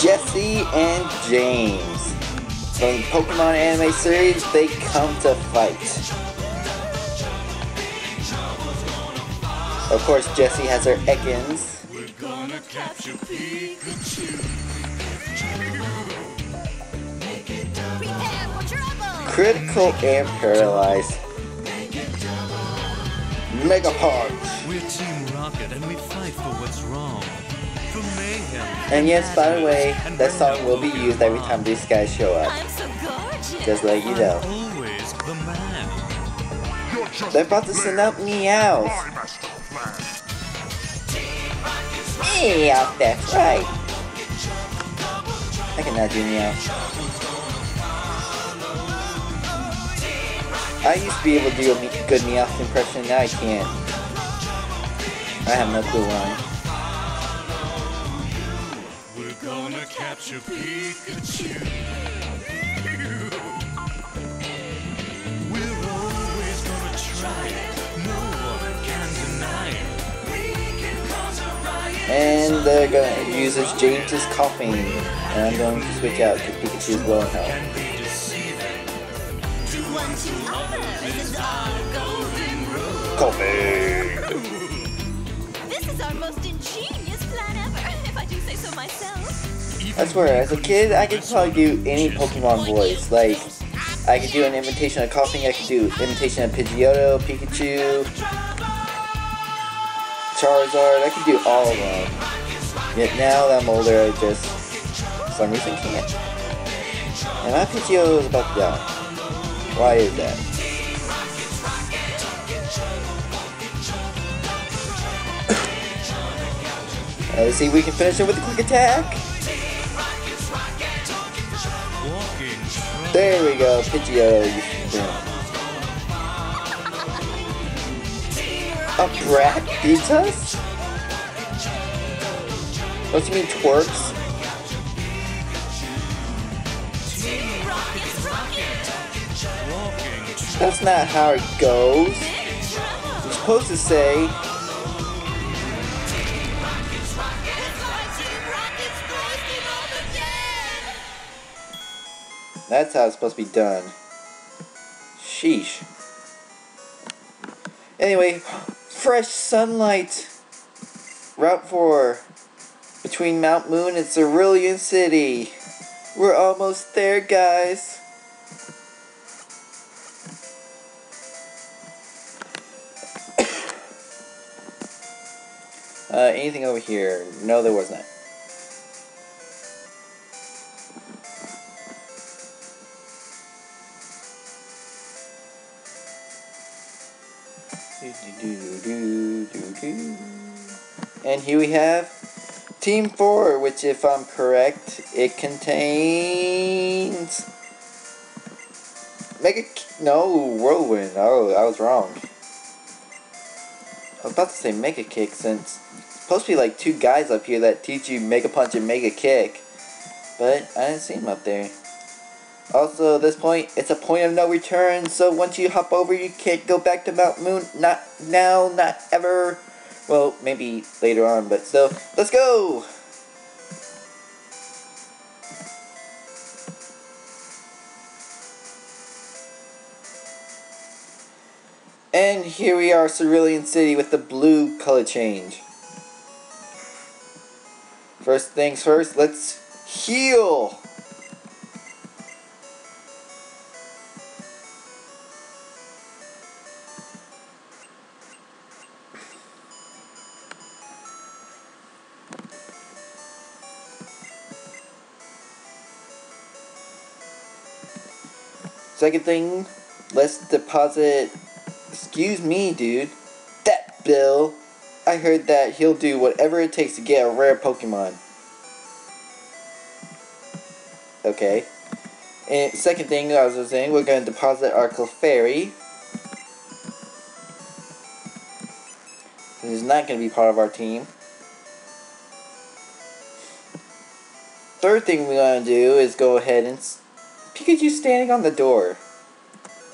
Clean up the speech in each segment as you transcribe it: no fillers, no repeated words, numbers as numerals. Jesse and James from the Pokemon anime series, They Come to Fight. Of course, Jesse has her Ekans. We're gonna capture Pikachu. Critical and paralyzed. Mega Punch. We're Team Rocket and we fight for what's wrong. And yes, by the way, that song will be used every time these guys show up. Just let you know. They're about to send out Meowth. Meowth, that's right. I cannot do Meowth. I used to be able to do a good Meowth impression, now I can't. I have no clue why. Gonna capture Pikachu. We're always gonna try it. No one can deny it. We can cause a riot. And they're gonna use this James's coughing. And I'm going to switch out because Pikachu's blowing out. Coughing! This is our most ingenious plan ever. I do say so myself. I swear, as a kid, I could probably do any Pokemon voice. Like, I could do an imitation of coughing, I could do imitation of Pidgeotto, Pikachu, Charizard, I could do all of them. Yet now that I'm older, I just, for some reason, can't. And my Pidgeotto is about to die. Why is that? Let's see if we can finish it with a quick attack. There we go, Pidgeotto. A brat beats us? What do you mean, twerks? That's not how it goes. You're supposed to say... That's how it's supposed to be done. Sheesh. Anyway, fresh sunlight. Route 4. Between Mount Moon and Cerulean City. We're almost there, guys. Anything over here? No, there was not. And here we have Team 4, which, if I'm correct, it contains Whirlwind. Oh, I was wrong. I was about to say Mega Kick, since it's supposed to be like two guys up here that teach you Mega Punch and Mega Kick, but I didn't see them up there. Also, at this point, it's a point of no return, so once you hop over, you can't go back to Mount Moon. Not now, not ever. Well, maybe later on, but still, let's go! And here we are, Cerulean City, with the blue color change. First things first, let's heal! Second thing, let's deposit, excuse me dude, that Bill, I heard that he'll do whatever it takes to get a rare Pokemon. Okay. And second thing I was saying, we're going to deposit our Clefairy. This is not going to be part of our team. Third thing we're going to do is go ahead and... Pikachu's standing on the door.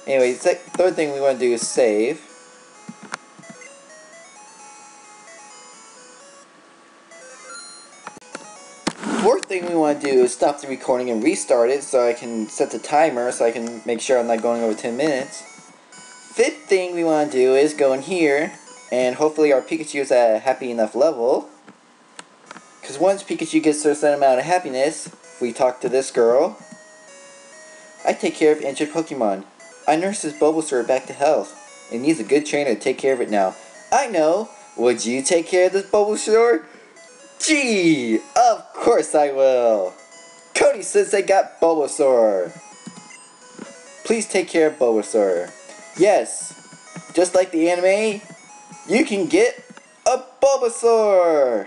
Anyway, third thing we want to do is save. Fourth thing we want to do is stop the recording and restart it so I can set the timer so I can make sure I'm not going over 10 minutes. Fifth thing we want to do is go in here and hopefully our Pikachu is at a happy enough level. Because once Pikachu gets to a certain amount of happiness, if we talk to this girl, I take care of injured Pokemon. I nurse this Bulbasaur back to health. It needs a good trainer to take care of it now. I know! Would you take care of this Bulbasaur? Gee! Of course I will! Cody Sensei got Bulbasaur! Please take care of Bulbasaur. Yes! Just like the anime, you can get a Bulbasaur!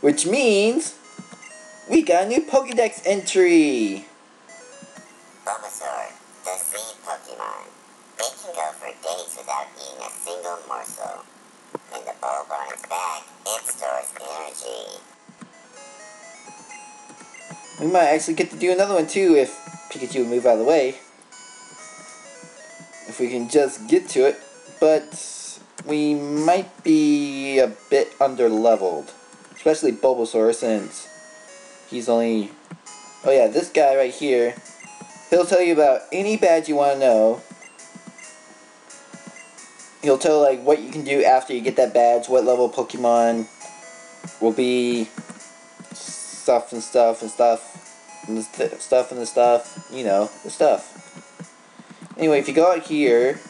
Which means we got a new Pokédex entry! Bulbasaur, the sea Pokemon. They can go for days without eating a single morsel. When the bulb on its back, it stores energy. We might actually get to do another one too if Pikachu would move out of the way. If we can just get to it, but we might be a bit under-leveled. Especially Bulbasaur since he's only... Oh yeah, this guy right here. He'll tell you about any badge you want to know. He'll tell like what you can do after you get that badge, what level Pokemon will be, stuff, you know, the stuff. Anyway, if you go out here,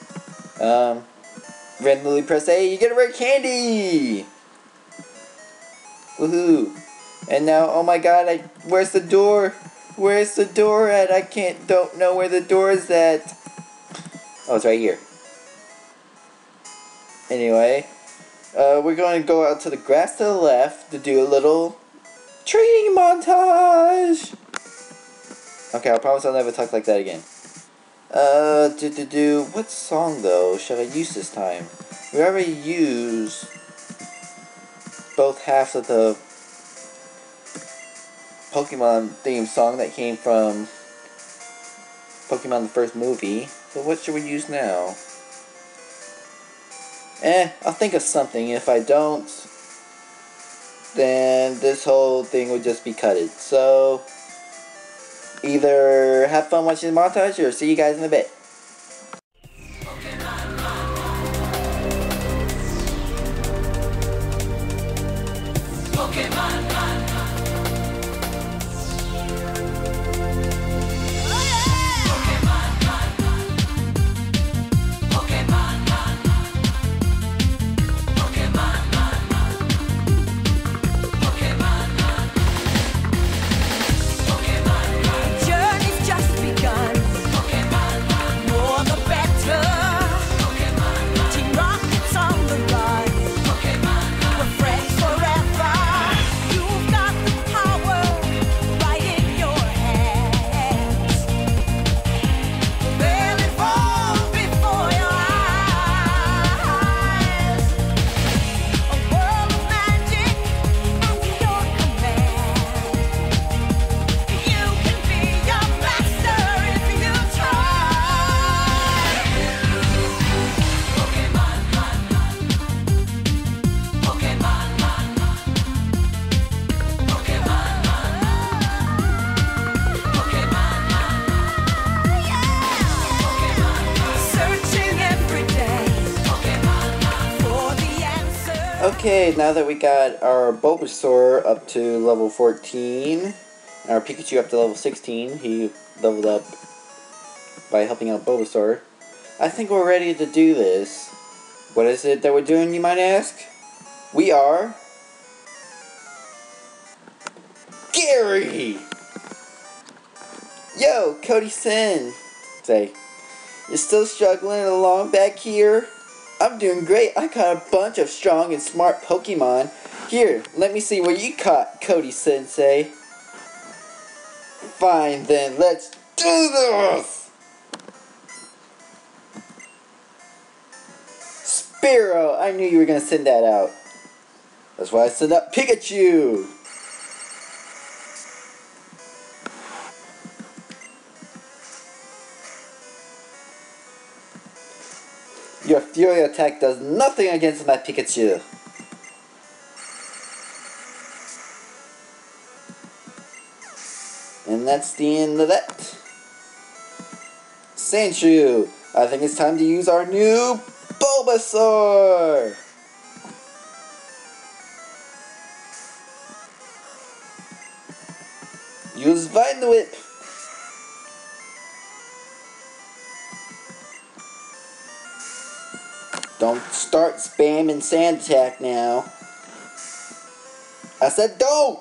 randomly press A, you get a rare candy! Woohoo! And now, oh my god, where's the door? Where's the door at? I don't know where the door is at. Oh, it's right here. Anyway, we're going to go out to the grass to the left to do a little training montage. Okay, I promise I'll never talk like that again. What song though should I use this time? We already used both halves of the Pokemon theme song that came from Pokemon the first movie. So what should we use now? I'll think of something. If I don't, then this whole thing would just be cutted. So either have fun watching the montage or see you guys in a bit. Okay, now that we got our Bulbasaur up to level 14, and our Pikachu up to level 16, he leveled up by helping out Bulbasaur, I think we're ready to do this. What is it that we're doing, you might ask? We are... Gary! Yo, Cody Sensei, you're still struggling along back here? I'm doing great. I caught a bunch of strong and smart Pokemon. Here, let me see what you caught, Cody Sensei. Fine then, let's do this! Spearow! I knew you were gonna send that out. That's why I sent out Pikachu! Your Fury attack does nothing against my Pikachu. And that's the end of that. Sandshrew, I think it's time to use our new Bulbasaur. Use Vine Whip. Don't start spamming sand attack now. I said don't!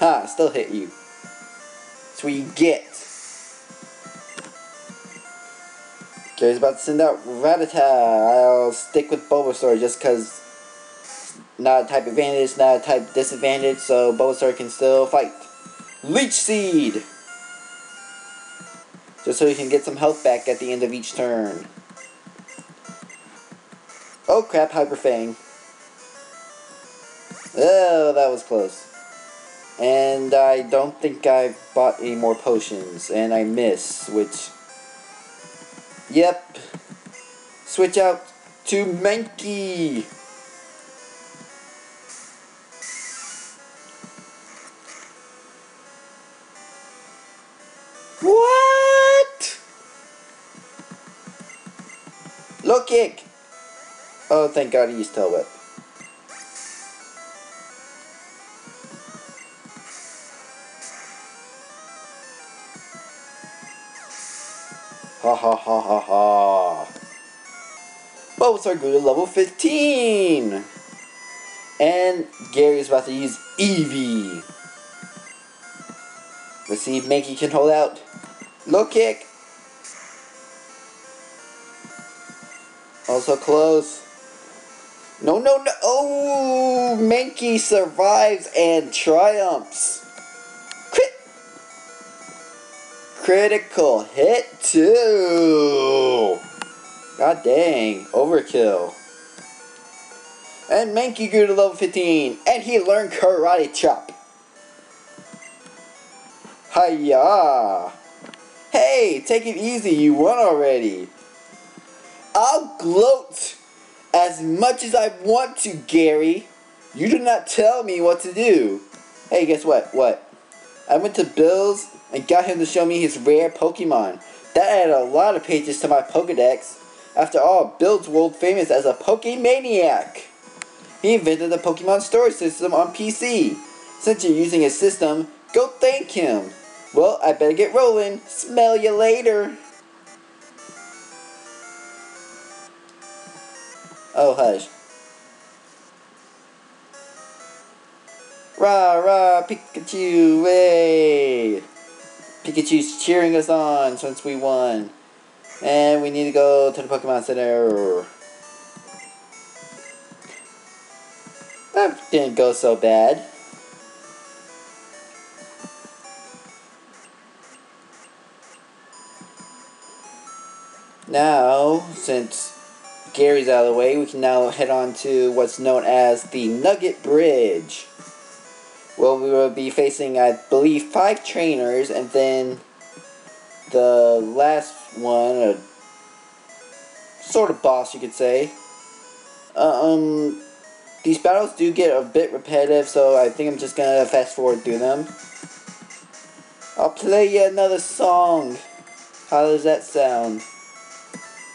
Ha, I still hit you. That's what you get. Okay, he's about to send out Rattata. I'll stick with Bulbasaur just because not a type advantage, not a type disadvantage, so Bulbasaur can still fight. Leech Seed! Just so he can get some health back at the end of each turn. Oh crap, Hyper Fang. Oh, that was close. And I don't think I bought any more potions, and I miss, which... Yep. Switch out to Mankey! What? Low kick! Oh, thank God he used Tail Whip. Ha ha ha ha ha. Bulbasaur grew to level 15. And Gary's about to use Eevee. Let's see if Mankey can hold out. Low kick. Oh, so close. No, no, no. Oh, Mankey survives and triumphs. Crit. Critical hit, too. God dang. Overkill. And Mankey grew to level 15. And he learned karate chop. Hiya. Hey, take it easy. You won already. I'll gloat as much as I want to, Gary. You do not tell me what to do. Hey, guess what? What? I went to Bill's and got him to show me his rare Pokemon. That added a lot of pages to my Pokedex. After all, Bill's world famous as a Pokemaniac. He invented the Pokemon storage system on PC. Since you're using his system, go thank him. Well, I better get rolling. Smell you later. Oh, hush. Rah, rah, Pikachu, way! Pikachu's cheering us on since we won. And we need to go to the Pokemon Center. That didn't go so bad. Now, since Gary's out of the way, we can now head on to what's known as the Nugget Bridge. Well, we will be facing, I believe, 5 trainers, and then the last one, a sort of boss, you could say. These battles do get a bit repetitive, so I think I'm just gonna fast forward through them. I'll play you another song. How does that sound?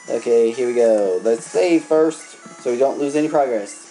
Okay, here we go. Let's save first, so we don't lose any progress.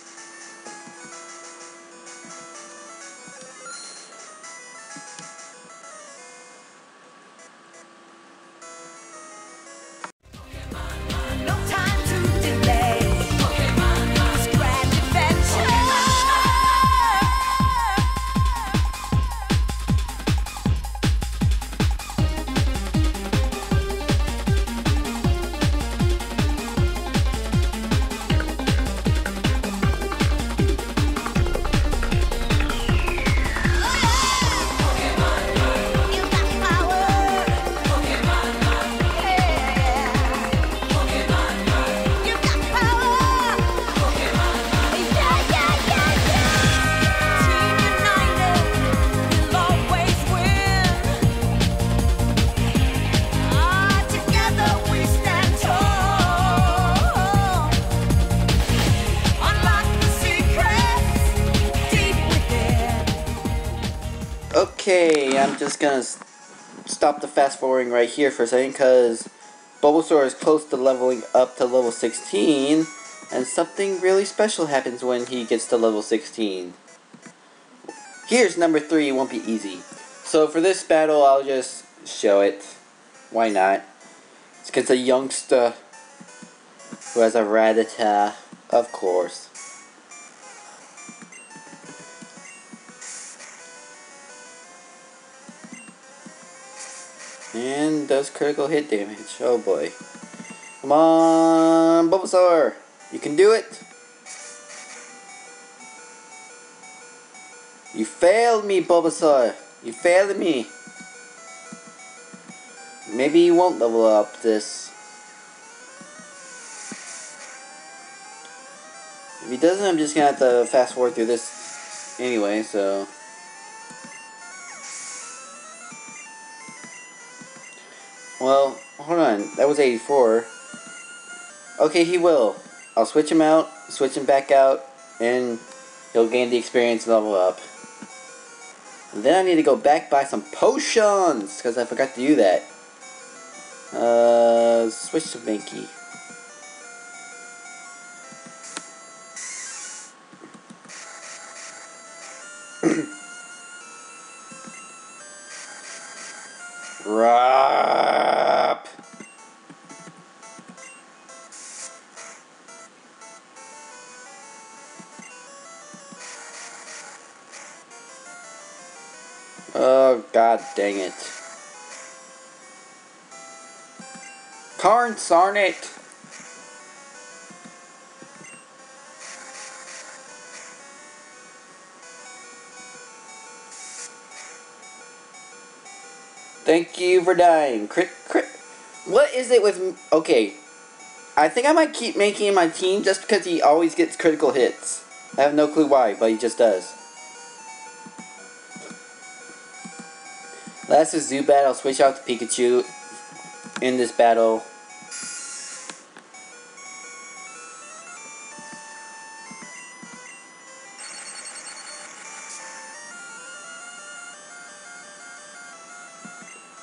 Okay, I'm just gonna stop the fast forwarding right here for a second, because Bulbasaur is close to leveling up to level 16, and something really special happens when he gets to level 16. Here's number 3, it won't be easy. So for this battle, I'll just show it. Why not? It's against a youngster who has a Rattata, of course. And does critical hit damage. Oh boy. Come on, Bulbasaur! You can do it! You failed me, Bulbasaur! You failed me! Maybe you won't level up this. If he doesn't, I'm just gonna have to fast forward through this anyway, so... Well, hold on. That was 84. Okay, he will. I'll switch him out, switch him back out, and he'll gain the experience and level up. And then I need to go back buy some potions, because I forgot to do that. Switch to Mankey. Oh, god dang it. Karn Sarnet! Thank you for dying. Crit, crit. What is it with... Okay. I think I might keep making my team just because he always gets critical hits. I have no clue why, but he just does. Last is Zubat. I'll switch out to Pikachu in this battle.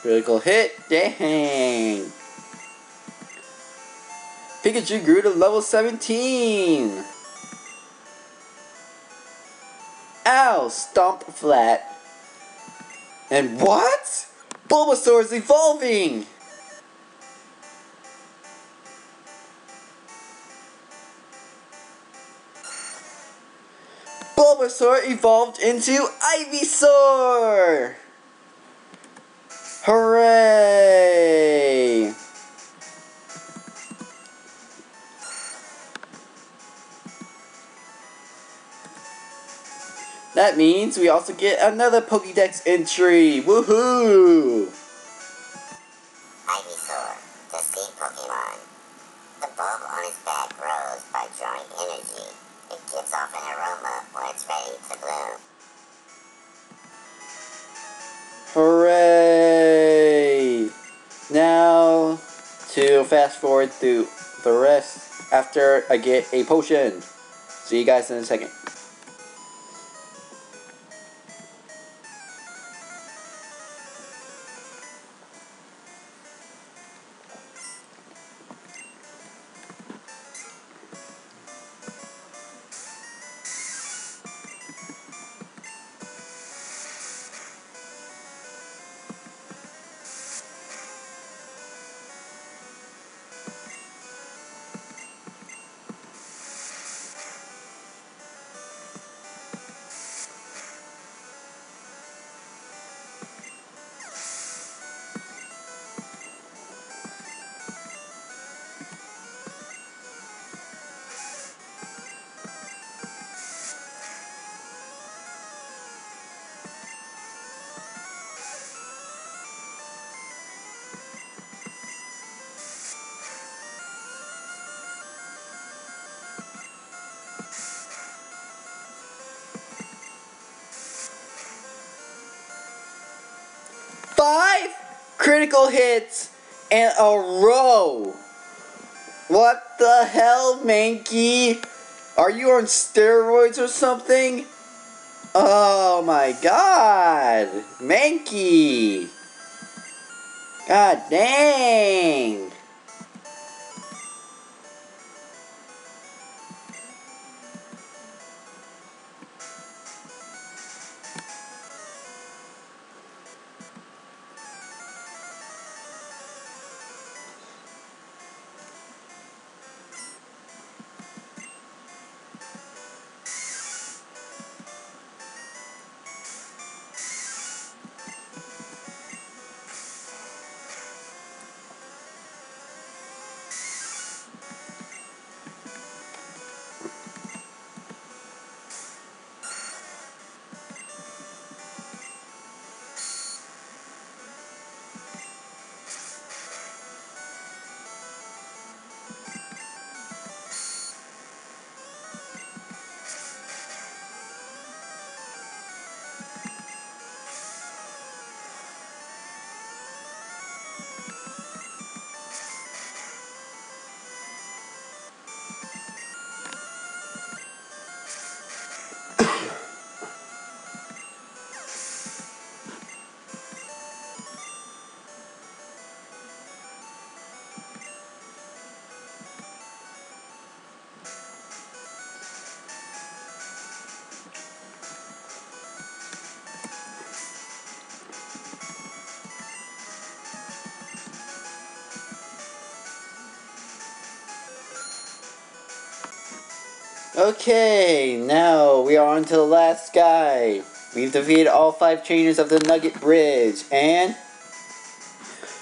Critical hit. Dang. Pikachu grew to level 17. Ow. Stomped flat. And what? Bulbasaur is evolving! Bulbasaur evolved into Ivysaur! Hooray! That means we also get another Pokédex entry. Woohoo! Ivysaur, the steam Pokémon. The bulb on its back grows by drawing energy. It gives off an aroma when it's ready to bloom. Hooray! Now to fast forward through the rest after I get a potion. See you guys in a second. Critical hits in a row. What the hell, Mankey? Are you on steroids or something? Oh my god! Mankey! God dang! Okay, now we are on to the last guy. We've defeated all 5 trainers of the Nugget Bridge, and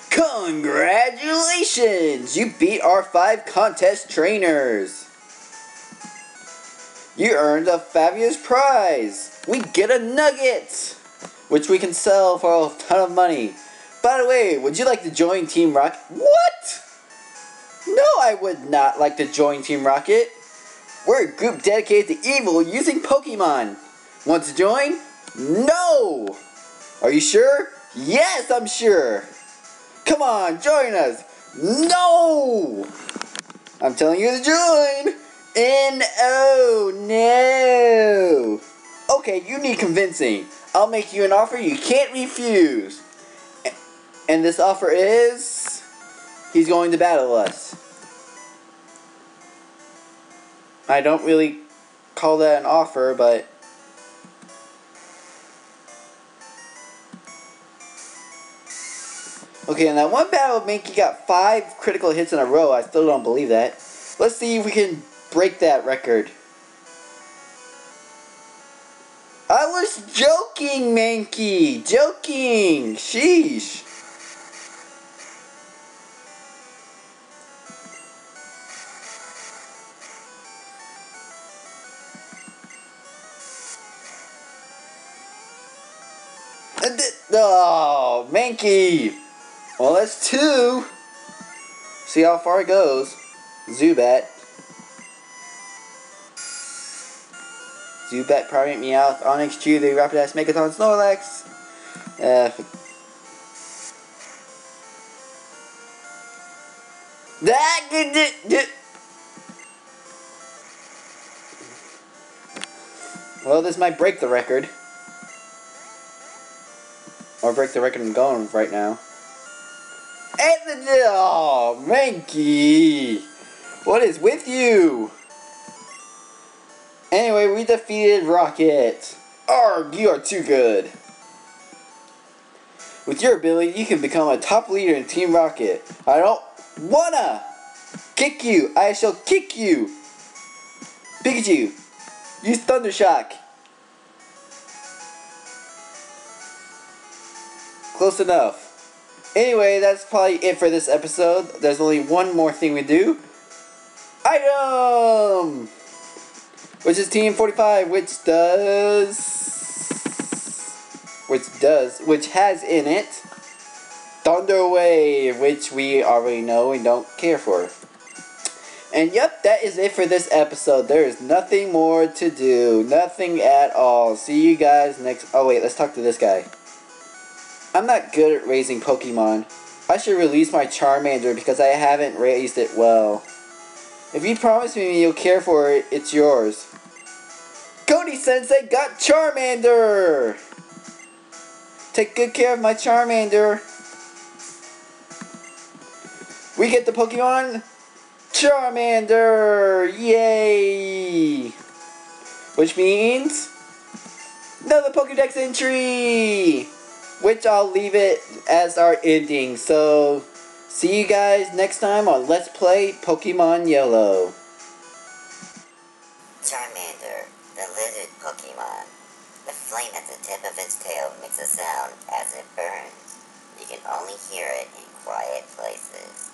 congratulations! You beat our 5 contest trainers! You earned a fabulous prize! We get a nugget! Which we can sell for a ton of money. By the way, would you like to join Team Rocket? What? No, I would not like to join Team Rocket. We're a group dedicated to evil using Pokemon. Want to join? No! Are you sure? Yes, I'm sure! Come on, join us! No! I'm telling you to join! No! Okay, you need convincing. I'll make you an offer you can't refuse. And this offer is... he's going to battle us. I don't really call that an offer, but... okay, in that one battle, Mankey got 5 critical hits in a row. I still don't believe that. Let's see if we can break that record. I was joking, Mankey! Joking! Sheesh! Oh, Mankey! Well, that's 2. See how far it goes. Zubat. Zubat, Primate, Meowth, Onyx, Chewy, Rapidash, Megaton, Snorlax. Well, this might break the record. Or break the record I'm going right now. And oh, Mankey! What is with you? Anyway, we defeated Rocket. Arrgh, you are too good. With your ability, you can become a top leader in Team Rocket. I don't wanna kick you. I shall kick you. Pikachu, use Thundershock. Close enough. Anyway, that's probably it for this episode. There's only one more thing we do. Item! Which is Team 45, which has in it Thunder Wave, which we already know and don't care for. And yep, that is it for this episode. There is nothing more to do. Nothing at all. See you guys next... oh wait, let's talk to this guy. I'm not good at raising Pokemon. I should release my Charmander because I haven't raised it well. If you promise me you'll care for it, it's yours. Cody Sensei got Charmander! Take good care of my Charmander. We get the Pokemon Charmander! Yay! Which means another Pokédex entry! Which I'll leave it as our ending. So, see you guys next time on Let's Play Pokemon Yellow. Charmander, the lizard Pokemon. The flame at the tip of its tail makes a sound as it burns. You can only hear it in quiet places.